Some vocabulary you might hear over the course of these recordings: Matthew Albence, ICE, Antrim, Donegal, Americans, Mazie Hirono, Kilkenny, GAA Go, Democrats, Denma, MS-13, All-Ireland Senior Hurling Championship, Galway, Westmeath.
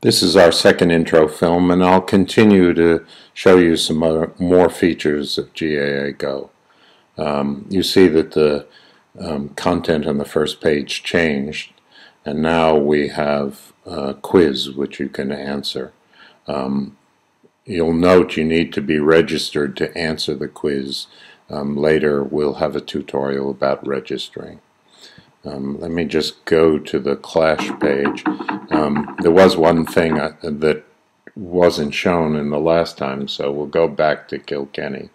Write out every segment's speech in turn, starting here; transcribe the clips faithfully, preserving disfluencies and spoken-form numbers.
This is our second intro film, and I'll continue to show you some other, more features of G A A Go. Um, you see that the um, content on the first page changed, and now we have a quiz which you can answer. Um, you'll note you need to be registered to answer the quiz. Um, later we'll have a tutorial about registering. Um, let me just go to the Clash page. Um, there was one thing I, that wasn't shown in the last time, so we'll go back to Kilkenny.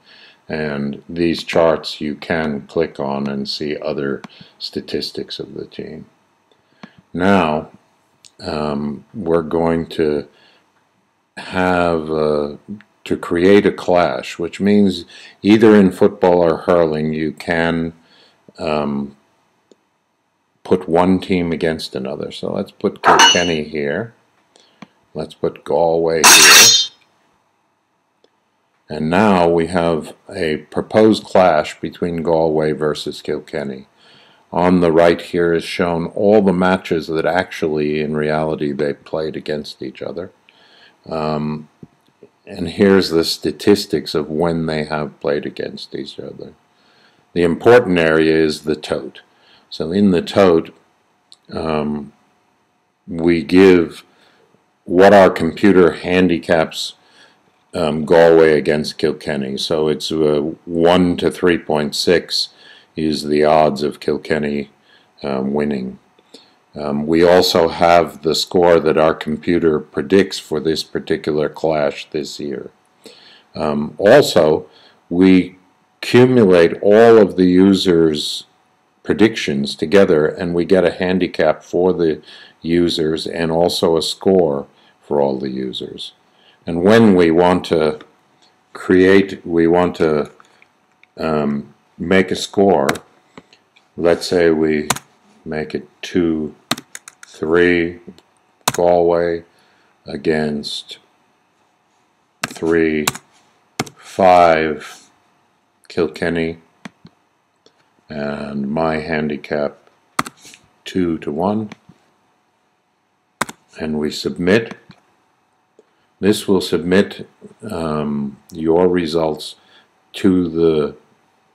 And these charts you can click on and see other statistics of the team. Now um, we're going to have a, to create a clash, which means either in football or hurling you can um, put one team against another. So let's put Kilkenny here. Let's put Galway here. And now we have a proposed clash between Galway versus Kilkenny. On the right here is shown all the matches that actually, in reality, they played against each other. Um, and here's the statistics of when they have played against each other. The important area is the tote. So in the tote, um, we give what our computer handicaps um, Galway against Kilkenny. So it's uh, one to three point six is the odds of Kilkenny um, winning. Um, we also have the score that our computer predicts for this particular clash this year. Um, also, we accumulate all of the users' predictions together, and we get a handicap for the users and also a score for all the users. And when we want to create, we want to um, make a score, let's say we make it two three Galway against three five Kilkenny, and my handicap two to one, and we submit. This will submit um, your results to the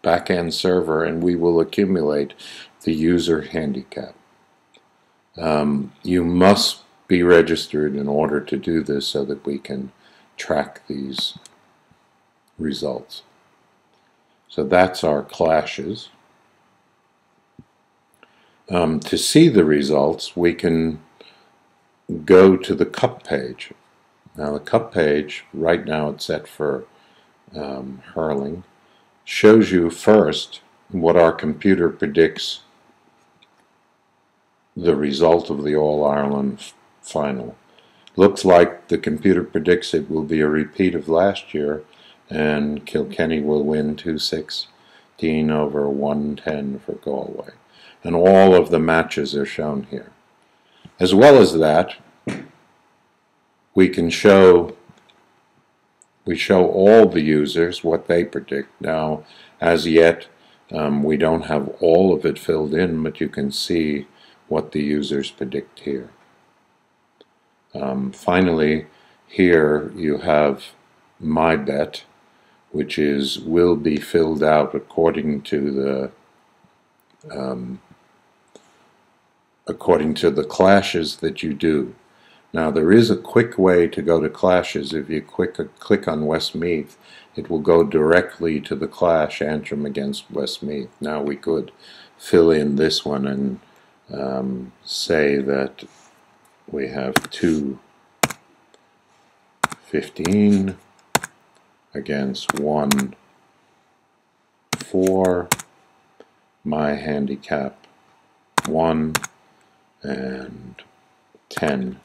back-end server, and we will accumulate the user handicap. Um, you must be registered in order to do this so that we can track these results. So that's our clashes. Um, to see the results, we can go to the cup page. Now the cup page, right now it's set for um, hurling, shows you first what our computer predicts the result of the All-Ireland final. Looks like the computer predicts it will be a repeat of last year, and Kilkenny will win two sixteen over one ten for Galway. And all of the matches are shown here. As well as that, we can show we show all the users what they predict. Now, as yet, um, we don't have all of it filled in, but you can see what the users predict here. Um, finally, here you have my bet, which is will be filled out according to the Um, according to the clashes that you do. Now there is a quick way to go to clashes. If you click, uh, click on Westmeath, it will go directly to the clash Antrim against Westmeath. Now we could fill in this one and um, say that we have two fifteen against one four. My handicap one and ten.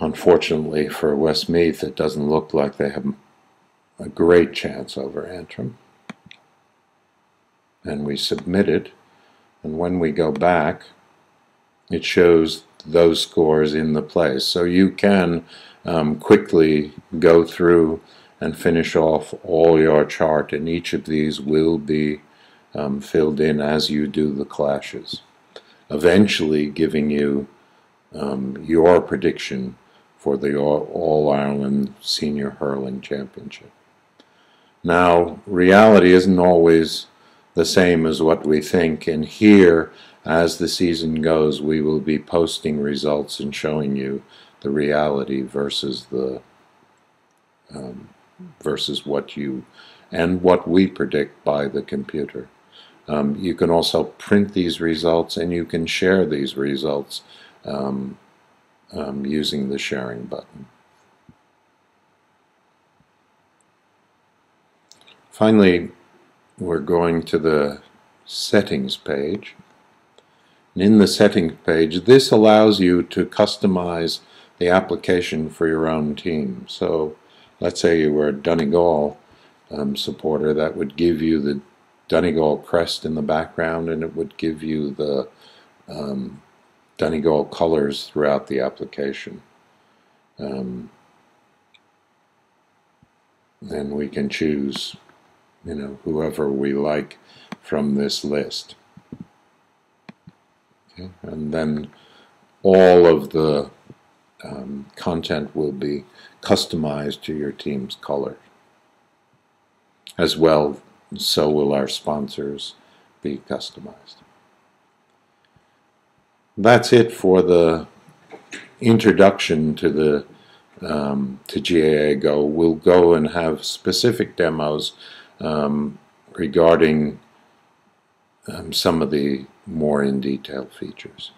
Unfortunately for Westmeath, it doesn't look like they have a great chance over Antrim. And we submit it, and when we go back, it shows those scores in the place. So you can um, quickly go through and finish off all your chart, and each of these will be Um, filled in as you do the clashes, eventually giving you um, your prediction for the All-Ireland Senior Hurling Championship. Now, reality isn't always the same as what we think, and here, as the season goes, we will be posting results and showing you the reality versus the um, versus what you and what we predict by the computer. Um, you can also print these results, and you can share these results um, Um, using the sharing button. Finally, we're going to the settings page. And in the settings page, this allows you to customize the application for your own team. So let's say you were a Donegal um, supporter, that would give you the Donegal crest in the background, and it would give you the um, Donegal colors throughout the application. Um, and we can choose, you know, whoever we like from this list. Okay. And then all of the um, content will be customized to your team's color. As well, so will our sponsors be customized. That's it for the introduction to the um, to G A A Go. We'll go and have specific demos um, regarding um, some of the more in detail features.